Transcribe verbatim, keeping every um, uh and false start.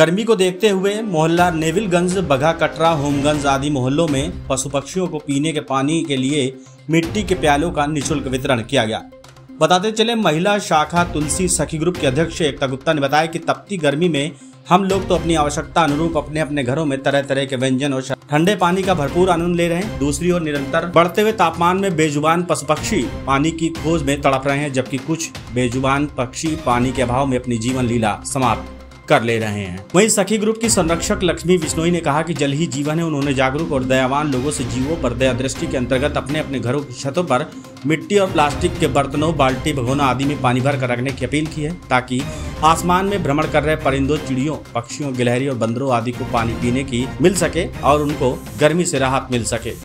गर्मी को देखते हुए मोहल्ला नेविलगंज, बघा कटरा, होमगंज आदि मोहल्लों में पशु पक्षियों को पीने के पानी के लिए मिट्टी के प्यालों का निःशुल्क वितरण किया गया। बताते चले, महिला शाखा तुलसी सखी ग्रुप के अध्यक्ष एकता गुप्ता ने बताया कि तपती गर्मी में हम लोग तो अपनी आवश्यकता अनुरूप अपने अपने घरों में तरह तरह के व्यंजन और ठंडे पानी का भरपूर आनंद ले रहे हैं। दूसरी ओर निरंतर बढ़ते हुए तापमान में बेजुबान पशु पक्षी पानी की खोज में तड़प रहे हैं, जबकि कुछ बेजुबान पक्षी पानी के अभाव में अपनी जीवन लीला समाप्त कर ले रहे हैं। वहीं सखी ग्रुप की संरक्षक लक्ष्मी विश्नोई ने कहा कि जल ही जीवन है। उन्होंने जागरूक और दयावान लोगों से जीवों पर दया दृष्टि के अंतर्गत अपने अपने घरों की छतों पर मिट्टी और प्लास्टिक के बर्तनों, बाल्टी, भगोना आदि में पानी भर कर रखने की अपील की है, ताकि आसमान में भ्रमण कर रहे परिंदों, चिड़ियों, पक्षियों, गिलहरी और बंदरों आदि को पानी पीने की मिल सके और उनको गर्मी से राहत मिल सके।